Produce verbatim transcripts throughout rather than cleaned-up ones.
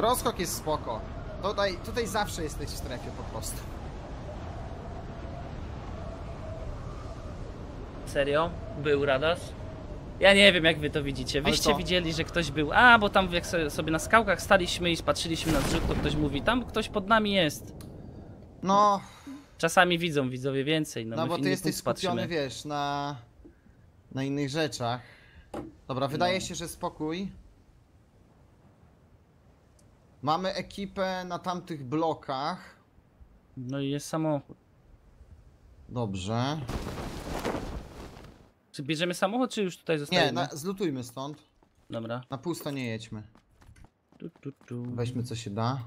Rozskok jest spoko. Tutaj, tutaj zawsze jesteś w strefie po prostu. Serio? Był radarz? Ja nie wiem, jak wy to widzicie. Wyście widzieli, że ktoś był... A, bo tam jak sobie na skałkach staliśmy i patrzyliśmy na zrzut, to ktoś mówi, tam ktoś pod nami jest. No... Czasami widzą widzowie więcej. No, no bo ty jesteś skupiony, wiesz, na... na innych rzeczach. Dobra, wydaje no. się, że spokój. Mamy ekipę na tamtych blokach. No i jest samochód. Dobrze. Czy bierzemy samochód, czy już tutaj zostajemy? Nie, na, zlutujmy stąd. Dobra. Na pusto nie jedźmy. Tu, tu, tu. Weźmy co się da.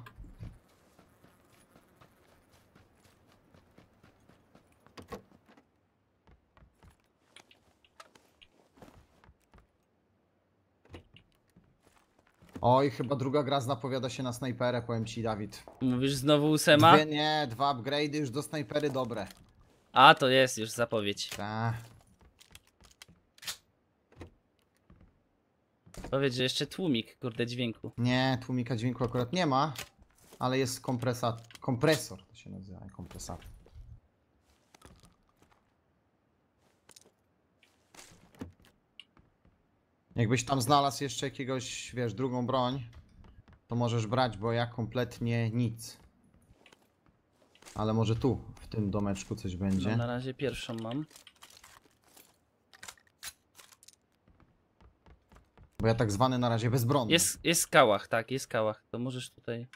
Oj, chyba druga gra zapowiada się na snajperę, powiem ci, Dawid. Mówisz znowu ósema? Dwie, nie, dwa upgrade'y już do snajpery dobre. A, to jest już zapowiedź. Ta. Powiedz, że jeszcze tłumik, kurde, dźwięku. Nie, tłumika dźwięku akurat nie ma, ale jest kompresa... kompresor, to się nazywa, kompresator. Jakbyś tam znalazł jeszcze jakiegoś, wiesz, drugą broń, to możesz brać, bo ja kompletnie nic. Ale może tu, w tym domeczku coś będzie. No, na razie pierwszą mam. Bo ja tak zwany na razie bezbronny. Jest, jest w kałach, tak, jest w kałach. To możesz tutaj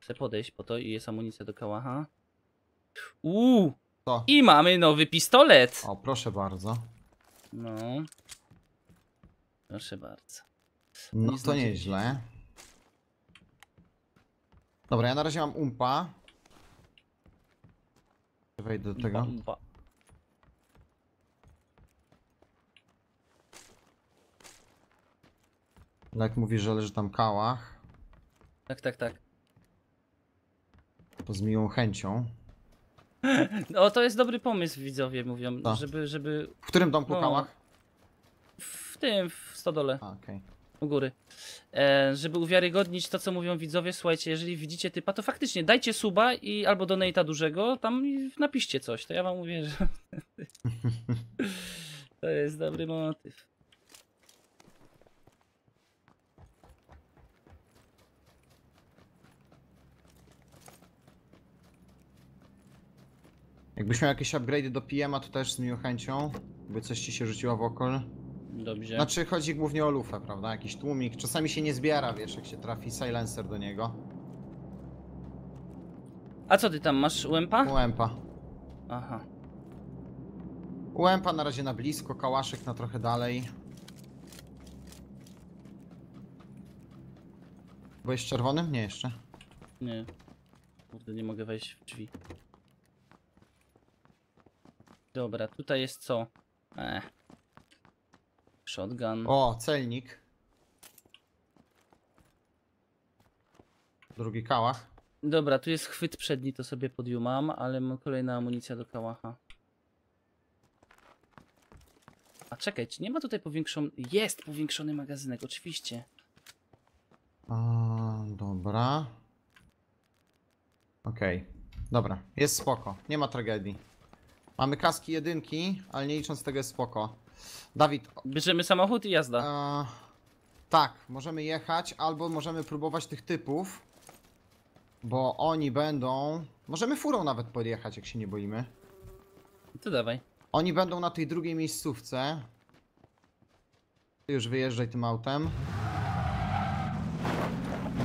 sobie podejść po to i jest amunicja do kałacha. Uuu! To. I mamy nowy pistolet! O, proszę bardzo. No. Proszę bardzo. No to nieźle. Dobra, ja na razie mam umpa. Wejdę do tego. Jak mówisz, że leży tam kałach. Tak, tak, tak. To z miłą chęcią. No to jest dobry pomysł, widzowie mówią, to. żeby, żeby... W którym domku no. kałach? W tym, w stodole. A, okay. U góry. E, żeby uwiarygodnić to, co mówią widzowie, słuchajcie, jeżeli widzicie typa, to faktycznie dajcie suba i albo donate'a dużego, tam napiszcie coś, to ja wam mówię, że... to jest dobry motyw. Jakbyś miał jakieś upgrade'y do P M a, to też z miłą chęcią, by coś ci się rzuciło w okol. Dobrze. Znaczy chodzi głównie o lufę, prawda? Jakiś tłumik. Czasami się nie zbiera, wiesz, jak się trafi silencer do niego. A co ty tam masz? U M P a? U M P a. Aha. U M P a na razie na blisko, kałaszek na trochę dalej. Byłeś czerwonym? Nie jeszcze. Nie. Kurde, nie mogę wejść w drzwi. Dobra, tutaj jest co? Ech. Shotgun. O, celnik. Drugi kałach. Dobra, tu jest chwyt przedni, to sobie podjumam, ale mam kolejna amunicja do kałacha. A czekaj, czy nie ma tutaj powiększony... Jest powiększony magazynek, oczywiście. A, dobra. Okej. Okay. Dobra, jest spoko, nie ma tragedii. Mamy kaski jedynki, ale nie licząc tego jest spoko. Dawid... Bierzemy samochód i jazda. E, tak, możemy jechać albo możemy próbować tych typów, bo oni będą... Możemy furą nawet podjechać, jak się nie boimy. To dawaj. Oni będą na tej drugiej miejscówce. Ty już wyjeżdżaj tym autem.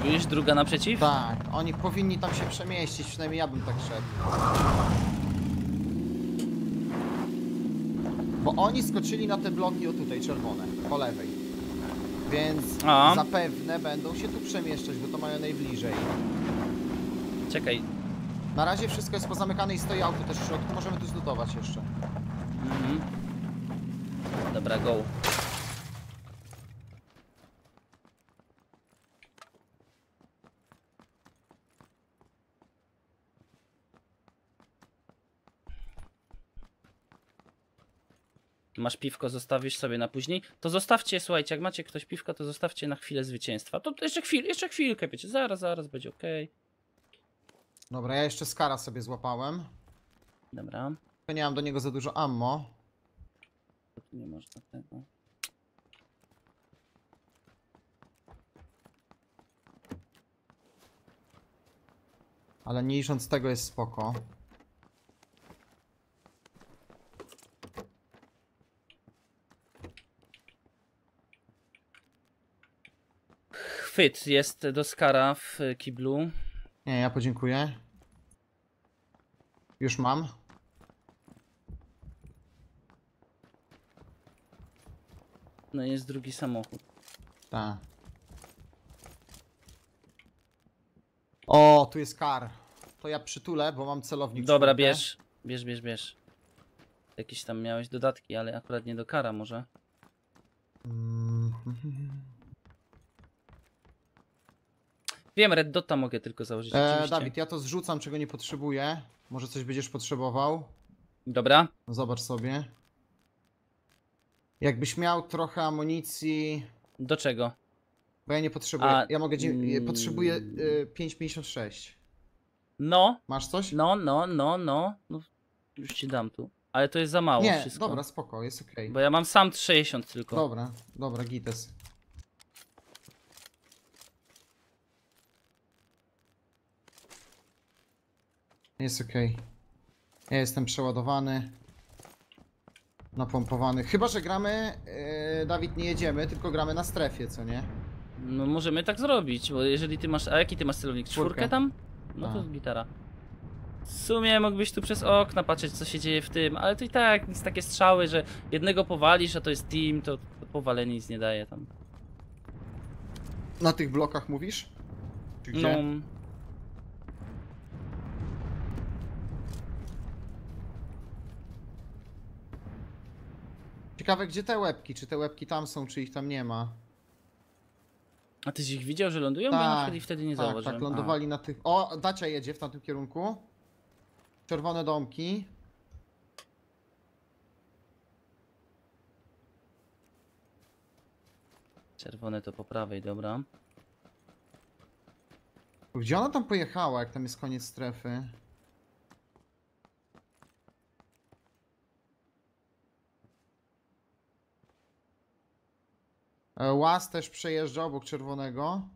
Byłeś druga naprzeciw? Tak, oni powinni tam się przemieścić, przynajmniej ja bym tak szedł. Bo oni skoczyli na te bloki, o tutaj czerwone, po lewej. Więc A. zapewne będą się tu przemieszczać, bo to mają najbliżej. Czekaj. Na razie wszystko jest pozamykane i stoi auto też w środku, możemy tu zlutować jeszcze. Mhm. Dobra, go. masz piwko, zostawisz sobie na później, to zostawcie, słuchajcie, jak macie ktoś piwko, to zostawcie na chwilę zwycięstwa. To jeszcze chwilę, jeszcze chwilkę, wiecie, zaraz, zaraz, będzie ok. Dobra, ja jeszcze Skara sobie złapałem. Dobra. Nie mam do niego za dużo ammo. Nie można tego. Ale nie licząc tego jest spoko. Chwyt jest do Skara w kiblu. Nie, ja podziękuję. Już mam. No jest drugi samochód. Tak. O, tu jest Kar. To ja przytulę, bo mam celownik. Dobra, czwórkę. bierz, bierz, bierz, bierz. Jakieś tam miałeś dodatki, ale akurat nie do Kara może. Mm-hmm. Wiem, Red Dota mogę tylko założyć. E, Dawid, ja to zrzucam, czego nie potrzebuję. Może coś będziesz potrzebował. Dobra. No, zobacz sobie. Jakbyś miał trochę amunicji... Do czego? Bo ja nie potrzebuję. A... Ja mogę... Mm... Potrzebuję y, pięć pięćdziesiąt sześć. No. Masz coś? No, no, no, no. no. Już ci dam tu. Ale to jest za mało nie, wszystko. Dobra, spoko, jest okej. Okay. Bo ja mam sam sześćdziesiąt tylko. Dobra, dobra, gites. Jest okej. Okay. Ja jestem przeładowany. Napompowany. Chyba że gramy, yy, Dawid, nie jedziemy, tylko gramy na strefie, co nie? No możemy tak zrobić, bo jeżeli ty masz... A jaki ty masz celownik? Czwórkę, Czwórkę tam? No to gitara. W sumie mógłbyś tu przez okna patrzeć, co się dzieje w tym, ale to i tak nic, takie strzały, że jednego powalisz, a to jest team, to, to powalenie nic nie daje tam. Na tych blokach mówisz? Czy gdzie? No. Ciekawe, gdzie te łebki, czy te łebki tam są, czy ich tam nie ma. A tyś ich widział, że lądują? Tak, bo ja na przykład ich wtedy nie tak, zauważyłem. Tak, lądowali A. na tych... O, Dacia jedzie w tamtym kierunku. Czerwone domki. Czerwone to po prawej, dobra. Gdzie ona tam pojechała, jak tam jest koniec strefy? Łaz też przejeżdża obok czerwonego.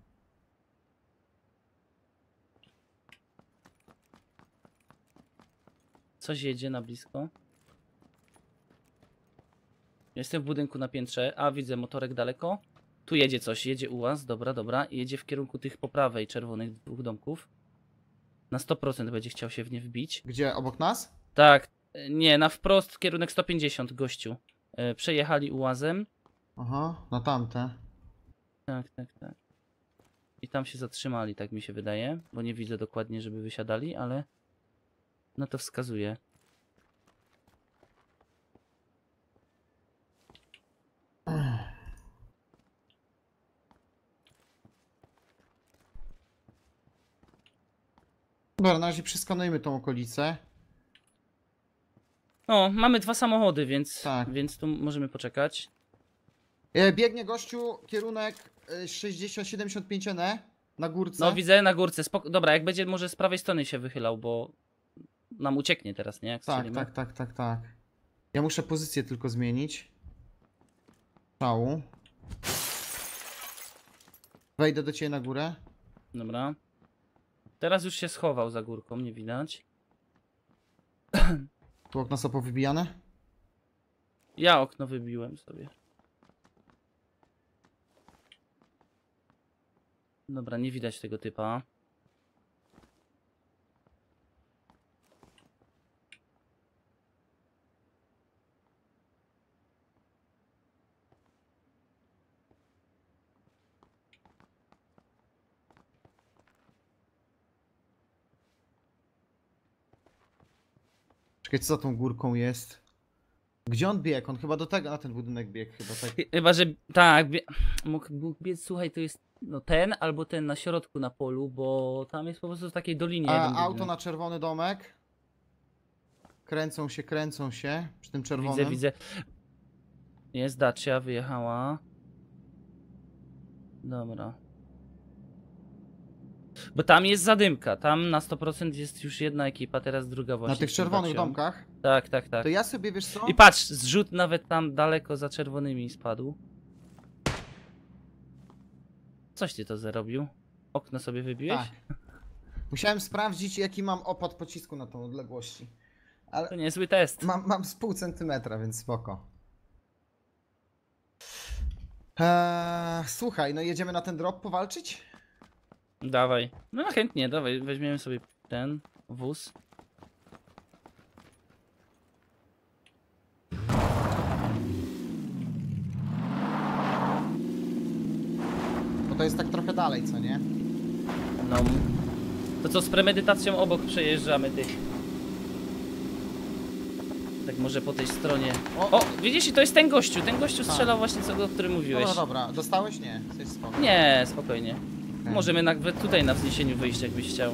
Coś jedzie na blisko. Jestem w budynku na piętrze. A, widzę motorek daleko. Tu jedzie coś, jedzie ułaz. Dobra, dobra. Jedzie w kierunku tych po prawej czerwonych dwóch domków. Na sto procent będzie chciał się w nie wbić. Gdzie? Obok nas? Tak. Nie, na wprost kierunek sto pięćdziesiąt, gościu. Przejechali ułazem. Aha, na tamte. Tak, tak, tak. I tam się zatrzymali, tak mi się wydaje. Bo nie widzę dokładnie, żeby wysiadali, ale... No to wskazuje. Dobra, na razie przeskanujmy tą okolicę. No, mamy dwa samochody, więc... Tak. Więc tu możemy poczekać. Biegnie gościu, kierunek sześćdziesiąt siedemdziesiąt pięć N na górce. No widzę, na górce. Spoko. Dobra, jak będzie może z prawej strony się wychylał, bo nam ucieknie teraz, nie? Jak tak, strzelimy. tak, tak, tak, tak. Ja muszę pozycję tylko zmienić. Całą. Wejdę do ciebie na górę. Dobra. Teraz już się schował za górką, nie widać. Tu okna są powybijane? Ja okno wybiłem sobie. Dobra, nie widać tego typa. Czekaj, co za tą górką jest? Gdzie on biegł? On chyba do tego, na ten budynek biegł chyba, tak? Chyba, że tak, bie... mógł biec, słuchaj, to jest... No ten albo ten na środku na polu, bo tam jest po prostu w takiej dolinie. A, auto biegnie na czerwony domek. Kręcą się, kręcą się przy tym czerwonym. Widzę, widzę. Jest Dacia, wyjechała. Dobra. Bo tam jest zadymka, tam na sto procent jest już jedna ekipa, teraz druga właśnie. Na tych czerwonych domkach? Tak, tak, tak. To ja sobie, wiesz co? I patrz, zrzut nawet tam daleko za czerwonymi spadł. Coś ty to zarobił? Okno sobie wybiłeś? Tak. Musiałem sprawdzić, jaki mam opad pocisku na tą odległości. Ale to niezły test. Mam, mam z pół centymetra, więc spoko. Eee, słuchaj, no jedziemy na ten drop powalczyć? Dawaj. No chętnie, dawaj, weźmiemy sobie ten wóz. Bo to jest tak trochę dalej, co nie? No. To co, z premedytacją obok przejeżdżamy tych. Tak może po tej stronie. O, o widzisz, i to jest ten gościu, ten gościu strzelał właśnie, co, o którym mówiłeś. No dobra, dostałeś? Nie, jesteś spokojny. Nie, spokojnie. Okay. Możemy nawet tutaj na wzniesieniu wyjść, jakbyś chciał.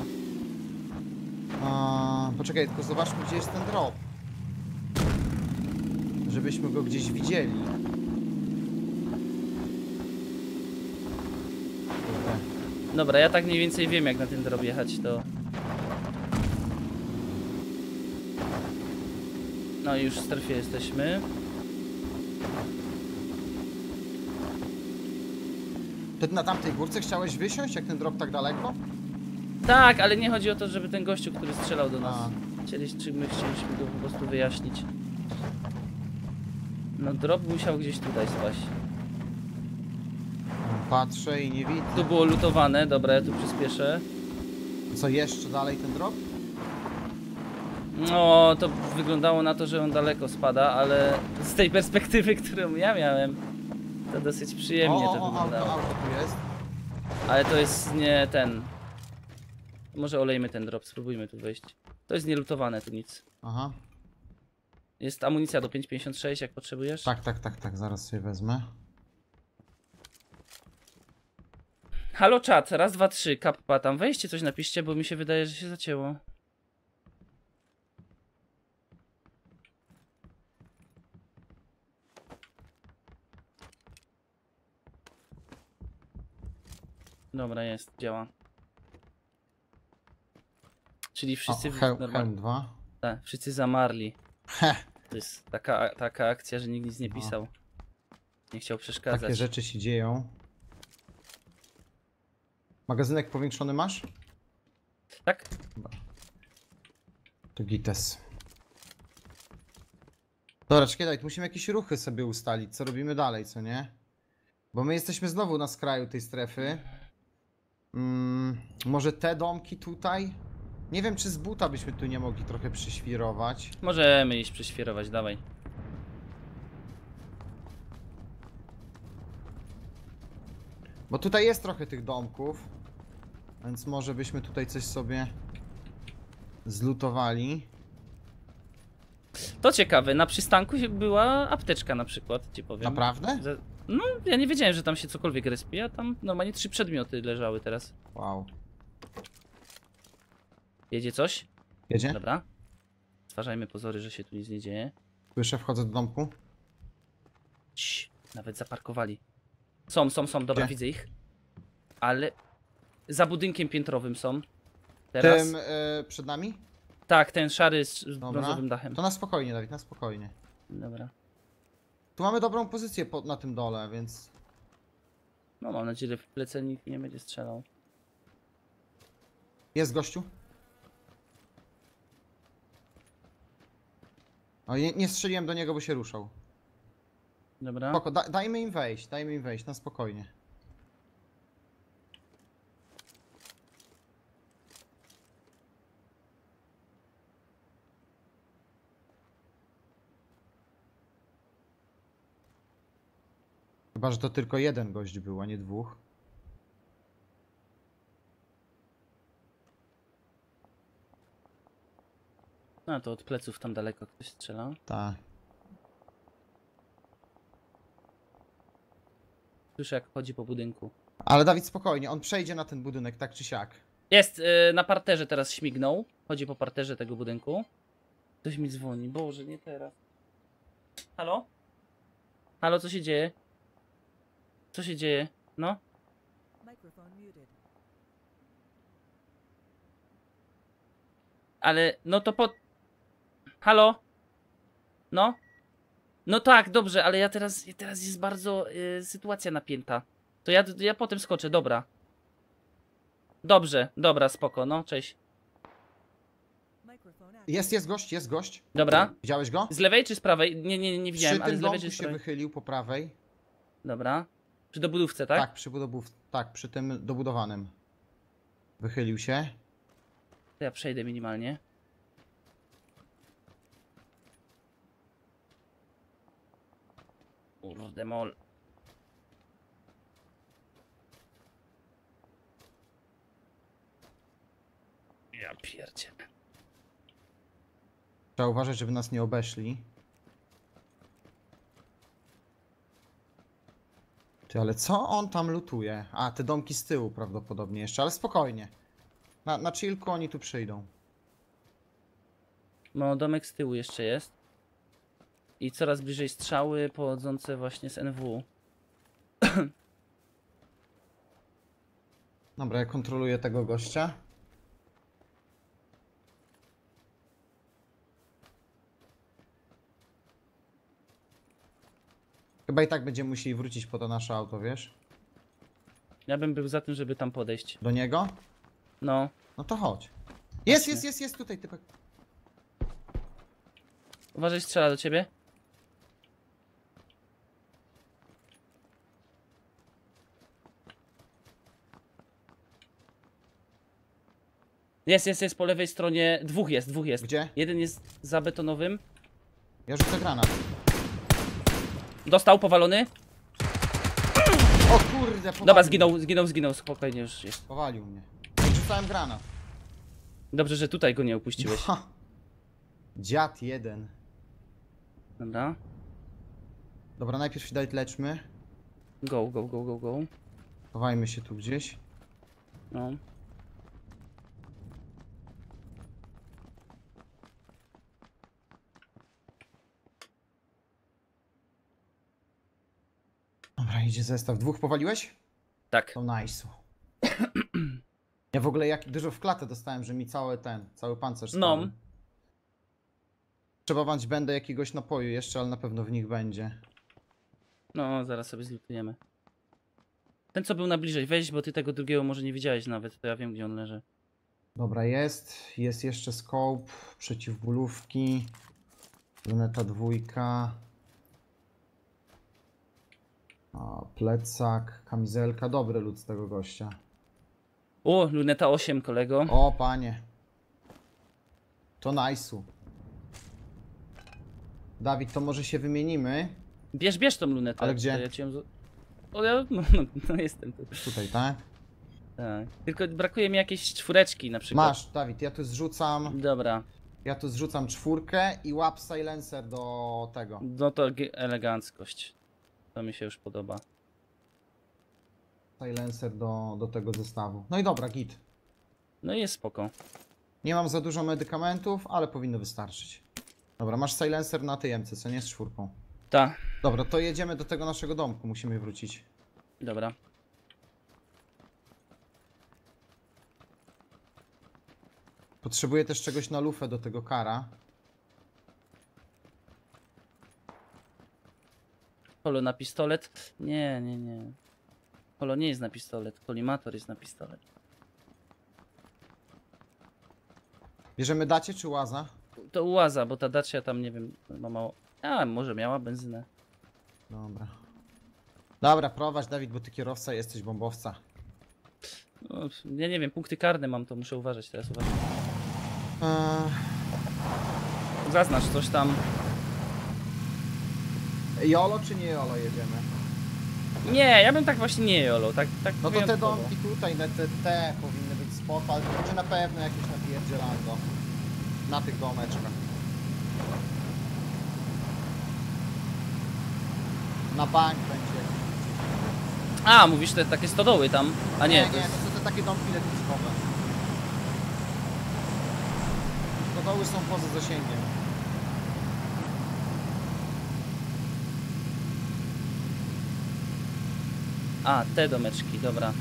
A, poczekaj, tylko zobaczmy, gdzie jest ten drop. Żebyśmy go gdzieś widzieli. Dobra, Dobra ja tak mniej więcej wiem, jak na ten drop jechać, to... No już w strefie jesteśmy. Ty na tamtej górce chciałeś wysiąść, jak ten drop tak daleko? Tak, ale nie chodzi o to, żeby ten gościu, który strzelał do nas, chcieliśmy, czy my chcieliśmy go po prostu wyjaśnić. No drop musiał gdzieś tutaj spaść. Patrzę i nie widzę. Tu było lutowane, dobra, ja tu przyspieszę. Co, jeszcze dalej ten drop? No, to wyglądało na to, że on daleko spada, ale z tej perspektywy, którą ja miałem, to dosyć przyjemnie o, to wyglądało. Auto, auto tu jest. Ale to jest nie ten. Może olejmy ten drop, spróbujmy tu wejść. To jest nielutowane, tu nic. Aha. Jest amunicja do pięć pięćdziesiąt sześć, jak potrzebujesz? Tak, tak, tak, tak, zaraz sobie wezmę. Halo czat, raz, dwa, trzy, kappa, tam wejście coś napiszcie, bo mi się wydaje, że się zacięło. Dobra, jest, działa. Czyli wszyscy... O, he, normalnie... dwa. Tak, wszyscy zamarli. He. To jest taka, taka akcja, że nikt nic nie pisał. No. Nie chciał przeszkadzać. Takie rzeczy się dzieją. Magazynek powiększony masz? Tak. To gites. Dobra, czekaj, musimy jakieś ruchy sobie ustalić, co robimy dalej, co nie? Bo my jesteśmy znowu na skraju tej strefy. Hmm, może te domki tutaj? Nie wiem, czy z buta byśmy tu nie mogli trochę przyświrować. Możemy iść przyświrować, dawaj. Bo tutaj jest trochę tych domków. Więc może byśmy tutaj coś sobie zlutowali. To ciekawe, na przystanku była apteczka na przykład, ci powiem. Naprawdę? No, ja nie wiedziałem, że tam się cokolwiek respi, a tam normalnie trzy przedmioty leżały teraz. Wow. Jedzie coś? Jedzie? Dobra. Stwarzajmy pozory, że się tu nic nie dzieje. Słyszę, wchodzę do domku. Cii, nawet zaparkowali. Są, są, są, dobra, gdzie? Widzę ich. Ale za budynkiem piętrowym są. Teraz. Tym yy, przed nami? Tak, ten szary z, z brązowym dachem. To na spokojnie, Dawid, na spokojnie. Dobra. Tu mamy dobrą pozycję po, na tym dole, więc... No mam nadzieję, że w plecy nikt nie będzie strzelał. Jest gościu? O, nie, nie strzeliłem do niego, bo się ruszał. Dobra. Spoko, da, dajmy im wejść, dajmy im wejść, na spokojnie. Chyba, że to tylko jeden gość był, a nie dwóch. No to od pleców tam daleko ktoś strzelał. Tak. Słyszę, jak chodzi po budynku. Ale Dawid, spokojnie, on przejdzie na ten budynek, tak czy siak. Jest, yy, na parterze teraz śmignął. Chodzi po parterze tego budynku. Ktoś mi dzwoni, Boże, nie teraz. Halo? Halo, co się dzieje? Co się dzieje? No? Ale, no to po... Halo? No? No tak, dobrze, ale ja teraz, teraz jest bardzo y, sytuacja napięta. To ja, ja potem skoczę, dobra. Dobrze, dobra, spoko, no, cześć. Jest, jest gość, jest gość. Dobra. Widziałeś go? Z lewej czy z prawej? Nie, nie, nie widziałem, ale z lewej czy z prawej? Przy tym się wychylił po prawej. Dobra. Przy dobudówce, tak? Tak, przy dobudówce, tak, przy tym dobudowanym. Wychylił się. Ja przejdę minimalnie. Kurde mol. Ja pierdzie. Trzeba uważać, żeby nas nie obeszli. Ty, ale co on tam lutuje? A, te domki z tyłu prawdopodobnie jeszcze, ale spokojnie. Na, na chillku oni tu przyjdą. No, domek z tyłu jeszcze jest. I coraz bliżej strzały pochodzące właśnie z N W. Dobra, ja kontroluję tego gościa. Chyba i tak będziemy musieli wrócić po to nasze auto, wiesz? Ja bym był za tym, żeby tam podejść. Do niego? No. No to chodź. Jest, jest, jest, jest tutaj typek. Uważaj, strzela do ciebie. Jest, jest, jest po lewej stronie. Dwóch jest, dwóch jest. Gdzie? Jeden jest za betonowym. Ja rzucę granat. Dostał, powalony. O kurde, powalił. Dobra, zginął, zginął, zginął. Spokojnie już jest. Powalił mnie. Rzucałem granat. Dobrze, że tutaj go nie opuściłeś. Ha. Dziad jeden. Dobra. Dobra, najpierw się daj leczmy. Go, go, go, go, go. Chowajmy się tu gdzieś. No. Dobra, idzie zestaw. Dwóch powaliłeś? Tak. To nice. Ja w ogóle jak dużo w klatę dostałem, że mi cały ten, cały pancerz stał. No. Trzeba bać będę jakiegoś napoju jeszcze, ale na pewno w nich będzie. No, zaraz sobie zlutujemy. Ten co był na bliżej, weź, bo ty tego drugiego może nie widziałeś nawet, to ja wiem gdzie on leży. Dobra, jest. Jest jeszcze scope, przeciwbólówki, luneta dwójka. O, plecak, kamizelka, dobry lud z tego gościa. O, luneta osiem, kolego. O, panie. To najsu. Dawid, to może się wymienimy. Bierz, bierz tą lunetę. Ale gdzie? Ja cię... O, ja... No, no, no jestem tu. Tutaj, tak? Tak. Tylko brakuje mi jakiejś czwóreczki na przykład. Masz, Dawid, ja tu zrzucam... Dobra. Ja tu zrzucam czwórkę i łap silencer do tego. No to eleganckość. To mi się już podoba. Silencer do, do tego zestawu. No i dobra, git. No i jest spoko. Nie mam za dużo medykamentów, ale powinno wystarczyć. Dobra, masz silencer na tej M C, co nie z czwórką. Tak. Dobra, to jedziemy do tego naszego domku, musimy wrócić. Dobra. Potrzebuję też czegoś na lufę do tego kara. Holo na pistolet? Nie, nie, nie. Holo nie jest na pistolet, kolimator jest na pistolet. Bierzemy dacie czy łaza? To ułaza, bo ta dacia tam nie wiem, ma mało. A, może miała benzynę. Dobra. Dobra, prowadź Dawid, bo ty kierowca jesteś bombowca. No, ja nie wiem, punkty karne mam, to muszę uważać teraz, uważaj. Eee... Zaznacz coś tam. Jolo czy nie jolo jedziemy? Nie, ja bym tak właśnie nie jolo, tak, tak. No to te domki tutaj, te, te powinny być spoko, ale czy na pewno jakieś napierdzielanko na tych domeczkach. Na bank będzie. A, mówisz te takie stodoły tam, a nie. Nie, to, nie, to są te takie domki letniskowe. Stodoły są poza zasięgiem. A, te domeczki, dobra.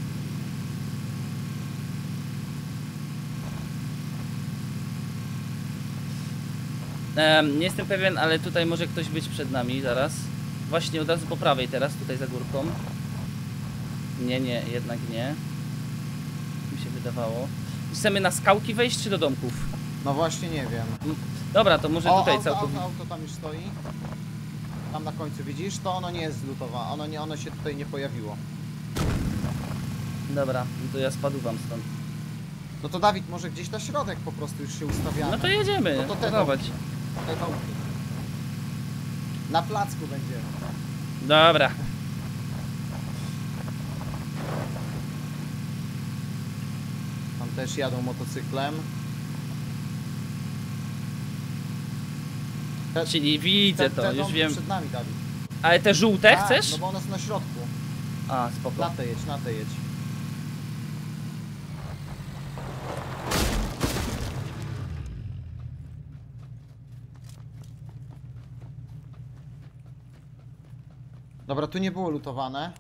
Ehm, nie jestem pewien, ale tutaj może ktoś być przed nami zaraz. Właśnie od razu po prawej teraz, tutaj za górką. Nie, nie, jednak nie. Mi się wydawało. Chcemy na skałki wejść czy do domków? No właśnie nie wiem. Dobra, to może o, tutaj auto, całkowicie... auto, auto tam już stoi. Tam na końcu widzisz? To ono nie jest zlutowa. Ono, nie, ono się tutaj nie pojawiło. Dobra, to ja spadłam stąd. No to Dawid, może gdzieś na środek po prostu już się ustawiamy. No to jedziemy. No to te domki. Te domki. Na placku będziemy. Dobra. Tam też jadą motocyklem. Te, Czyli widzę te, to, te już wiem. Przed nami, Dawid. Ale te żółte A, chcesz? No bo one są na środku. A, spoko. Na te jedź, na te jedź. Dobra, tu nie było lutowane.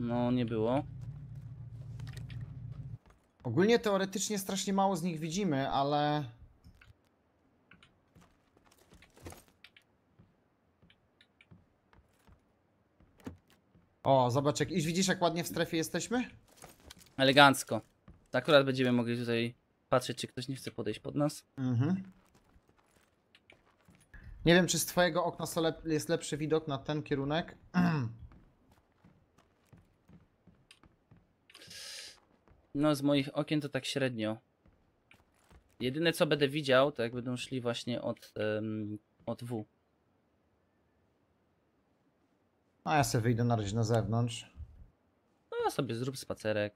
No, nie było. Ogólnie teoretycznie strasznie mało z nich widzimy, ale... O, zobacz, jak... Iż widzisz, jak ładnie w strefie jesteśmy? Elegancko. Akurat będziemy mogli tutaj patrzeć, czy ktoś nie chce podejść pod nas. Mhm. Nie wiem, czy z twojego okna jest lepszy widok na ten kierunek. No, z moich okien to tak średnio. Jedyne, co będę widział, to jak będą szli właśnie od, um, od W. A ja sobie wyjdę na razie na zewnątrz. No ja sobie zrób spacerek.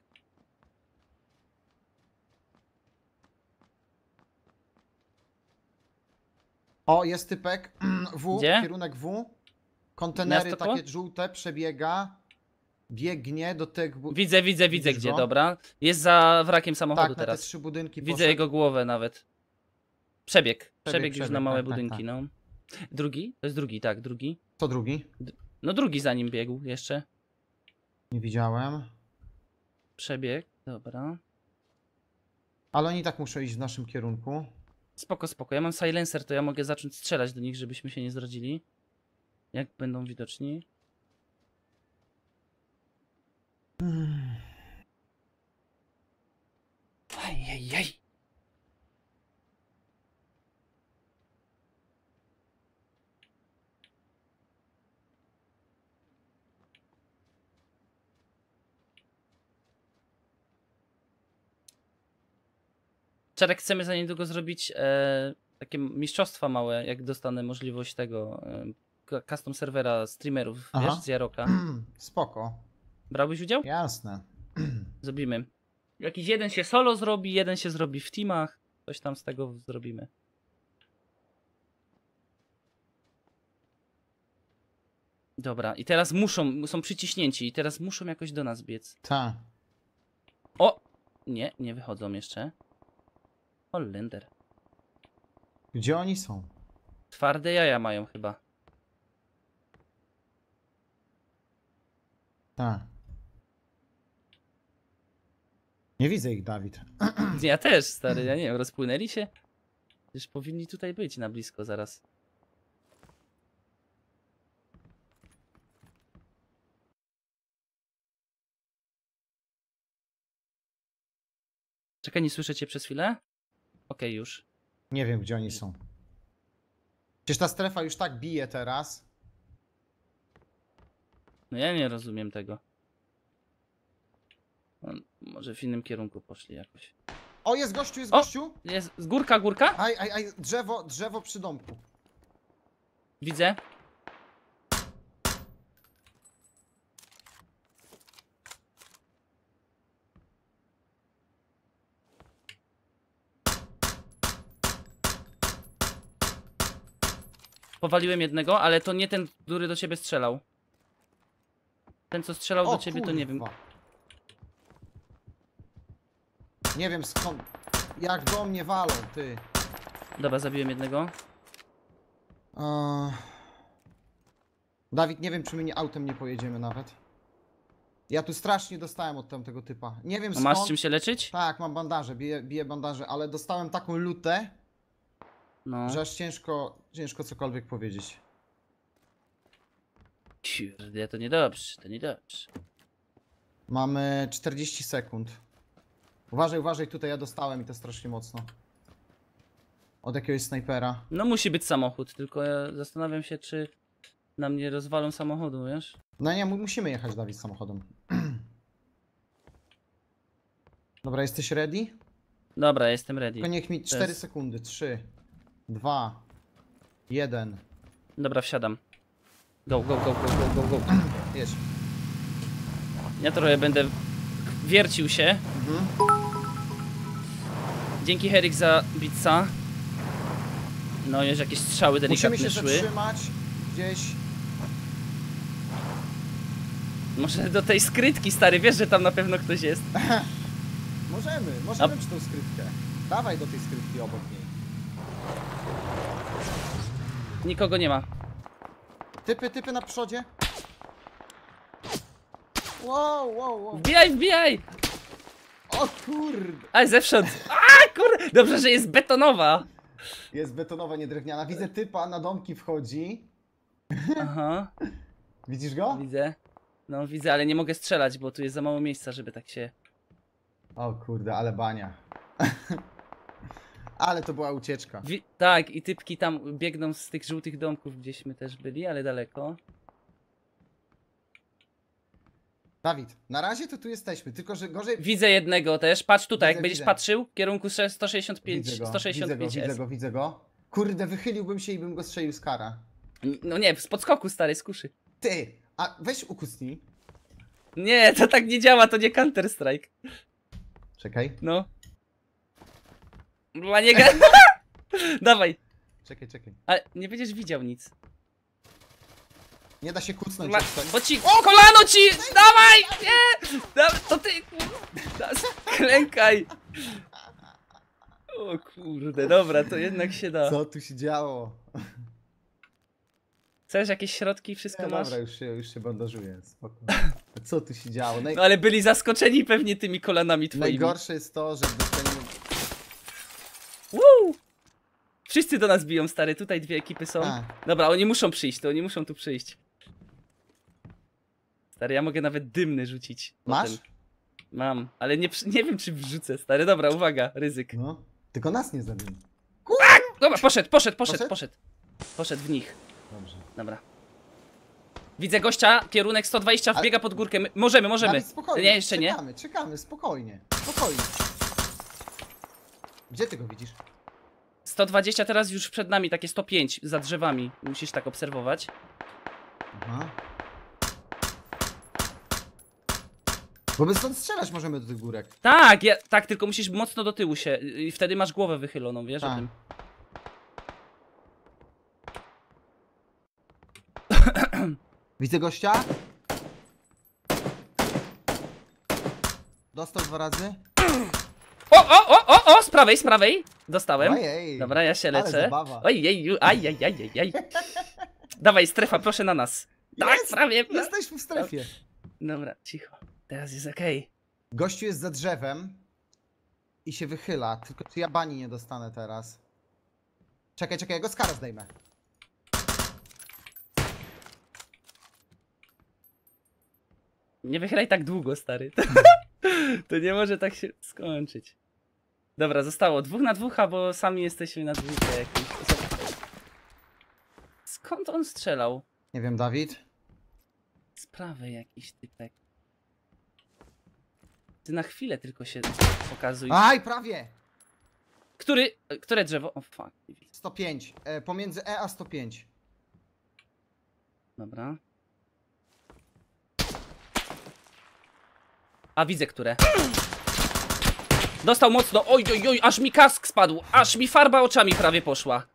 O, jest typek W, Gdzie? Kierunek W. Kontenery Miasto takie żółte, przebiega. Biegnie do tych... Widzę, widzę, widzę gdzie, dobra. Jest za wrakiem samochodu tak, teraz. Te trzy budynki widzę poszedł. jego głowę nawet. Przebieg. Przebieg, przebieg już przebieg, na małe tak, budynki, tak, tak. no. Drugi? To jest drugi, tak, drugi. To drugi? D no drugi za nim biegł jeszcze. Nie widziałem. Przebieg, dobra. Ale oni tak muszą iść w naszym kierunku. Spoko, spoko. Ja mam silencer, to ja mogę zacząć strzelać do nich, żebyśmy się nie zdradzili. Jak będą widoczni. Ajajaj. Czarek, chcemy za niedługo zrobić e, takie mistrzostwa małe, jak dostanę możliwość tego e, custom serwera streamerów, Aha. wiesz, z Jaroka. Spoko. Brałbyś udział? Jasne. Zrobimy. Jakiś jeden się solo zrobi, jeden się zrobi w teamach. Coś tam z tego zrobimy. Dobra, i teraz muszą, są przyciśnięci i teraz muszą jakoś do nas biec. Tak. O! Nie, nie wychodzą jeszcze. Holender. Gdzie oni są? Twarde jaja mają chyba. Tak. Nie widzę ich, Dawid. Ja też, stary, ja nie wiem, rozpłynęli się? Już powinni tutaj być na blisko zaraz. Czekaj, nie słyszę cię przez chwilę? Okej, okay, już. Nie wiem, gdzie oni są. Przecież ta strefa już tak bije teraz. No ja nie rozumiem tego. No, może w innym kierunku poszli jakoś. O, jest gościu, jest o, gościu! Jest górka, górka? Aj, aj, aj, drzewo, drzewo przy domku. Widzę. Powaliłem jednego, ale to nie ten, który do ciebie strzelał. Ten, co strzelał o, do ciebie, kurwa. to nie wiem. Nie wiem skąd. Jak do mnie walą, ty. Dobra, zabiłem jednego. Uh... Dawid, nie wiem, czy my nie autem nie pojedziemy nawet. Ja tu strasznie dostałem od tamtego typa. Nie wiem skąd. A masz czym się leczyć? Tak, mam bandaże, biję, biję bandaże, ale dostałem taką lutę, no, że aż ciężko, ciężko cokolwiek powiedzieć. Kurde, to niedobrze, to niedobrze. Mamy czterdzieści sekund. Uważaj, uważaj, tutaj ja dostałem i to strasznie mocno. Od jakiegoś snajpera. No musi być samochód, tylko ja zastanawiam się, czy nam nie rozwalą samochodu, wiesz? No nie, musimy jechać, Dawid, samochodem. Dobra, jesteś ready? Dobra, jestem ready. Tylko niech mi cztery jest... sekundy, trzy, dwa, jeden. Dobra, wsiadam. Go, go, go, go, go, go, go. Jedź. Ja trochę będę wiercił się. Mhm. Dzięki, Heryk, za bitsa. No, już jakieś strzały delikatne szły. Musimy się zatrzymać gdzieś. Może do tej skrytki, stary, wiesz, że tam na pewno ktoś jest. Możemy, możemy przy tą skrytkę. Dawaj do tej skrytki obok niej. Nikogo nie ma. Typy, typy na przodzie. Wow, wow, wow. Wbijaj, wbijaj! O kurde. Ale zewsząd. A kurde. Dobrze, że jest betonowa. Jest betonowa, nie drewniana. Widzę typa, na domki wchodzi. Aha. Widzisz go? Widzę. No widzę, ale nie mogę strzelać, bo tu jest za mało miejsca, żeby tak się... O kurde, ale bania. Ale to była ucieczka. Wi tak, i typki tam biegną z tych żółtych domków, gdzieśmy też byli, ale daleko. Dawid, na razie to tu jesteśmy, tylko że gorzej... Widzę jednego też, patrz tutaj, widzę, jak będziesz widzę. patrzył, w kierunku sto sześćdziesiąt pięć, widzę go, sto sześćdziesiąt pięć. Widzę go, widzę go, widzę go. Kurde, wychyliłbym się i bym go strzelił z kara. No nie, z podskoku, stary, z kuszy. Ty, a weź ukucnij. Nie, to tak nie działa, to nie Counter Strike. Czekaj. No. Dla niego... Dawaj. Czekaj, czekaj. Ale nie będziesz widział nic. Nie da się kucnąć. Ma... Bo ci... O, kolano ci! Dawaj! Nie! Dawaj, to ty... Klękaj. O kurde, dobra, to jednak się da. Co tu się działo? Chcesz jakieś środki, wszystko nie, masz? Dobra, już się, już się bandażuję, spokojnie. Co tu się działo? Naj... No ale byli zaskoczeni pewnie tymi kolanami twoimi. Najgorsze jest to, że... Woo! Wszyscy do nas biją, stary, tutaj dwie ekipy są. A. Dobra, oni muszą przyjść, to oni muszą tu przyjść. Stary, ja mogę nawet dymny rzucić. Masz? Potem. Mam, ale nie, nie wiem, czy wrzucę, stary. Dobra, uwaga, ryzyk. No, tylko nas nie zabiją. Dobra, poszedł, poszedł, poszedł, poszedł. Poszedł w nich. Dobrze. Dobra. Widzę gościa, kierunek sto dwadzieścia, wbiega pod górkę. My, możemy, możemy. Nawet spokojnie, nie, jeszcze czekamy, nie. Czekamy, spokojnie, spokojnie. Gdzie ty go widzisz? sto dwadzieścia teraz już przed nami, takie sto pięć za drzewami. Musisz tak obserwować. Aha. Bo my stąd strzelać możemy do tych górek. Tak, ja, tak, tylko musisz mocno do tyłu się i wtedy masz głowę wychyloną, wiesz o tym. Widzę gościa? Dostał dwa razy. O, o, o, o, o, z prawej, z prawej. Dostałem. Ojej. Dobra, ja się leczę. Ojej, aj, aj, aj, aj. Dawaj, strefa, proszę na nas. Tak, jest, prawie. Jesteśmy w strefie. Dobra, cicho. Teraz jest okej. Okay. Gościu jest za drzewem i się wychyla. Tylko czy ja bani nie dostanę teraz? Czekaj, czekaj, ja go z kara zdejmę. Nie wychylaj tak długo, stary. To, to nie może tak się skończyć. Dobra, zostało dwóch na dwóch, bo sami jesteśmy na dwójkę jakimś. Skąd on strzelał? Nie wiem, Dawid. Z prawej jakiś typek. Ty na chwilę tylko się pokazuj. Aj, prawie! Który, które drzewo? O, fuck. sto pięć, e, pomiędzy E a sto pięć. Dobra. A widzę, które. Dostał mocno, oj, oj, oj, aż mi kask spadł, aż mi farba oczami prawie poszła.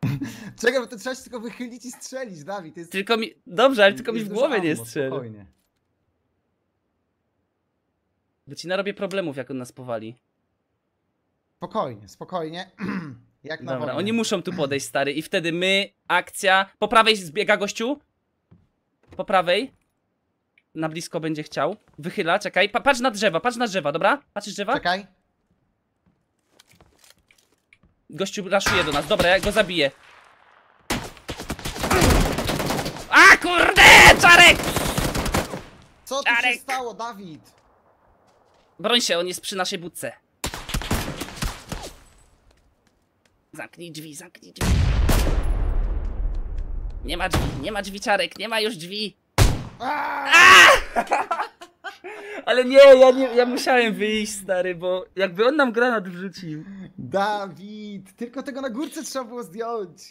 Czekaj, bo to trzeba się tylko wychylić i strzelić, Dawid. Jest... Tylko mi, dobrze, ale tylko mi w głowę nie strzeli. Spokojnie. Bo ci narobię problemów, jak on nas powali. Spokojnie, spokojnie. Jak na dobra, wojnę. Oni muszą tu podejść, stary, i wtedy my, akcja, po prawej zbiega gościu. Po prawej. Na blisko będzie chciał. Wychyla, czekaj. Pa patrz na drzewa, patrz na drzewa, dobra? Patrzysz drzewa? Czekaj. Gościu raszuje do nas, dobra, ja go zabiję. A kurde, Czarek! Co tu Czarek. się stało, Dawid? Broń się, on jest przy naszej budce. Zamknij drzwi, zamknij drzwi. Nie ma drzwi, nie ma drzwi, Czarek, nie ma już drzwi. Aaaa! Ale nie ja, nie, ja musiałem wyjść, stary, bo jakby on nam granat wrzucił. Dawid, tylko tego na górce trzeba było zdjąć.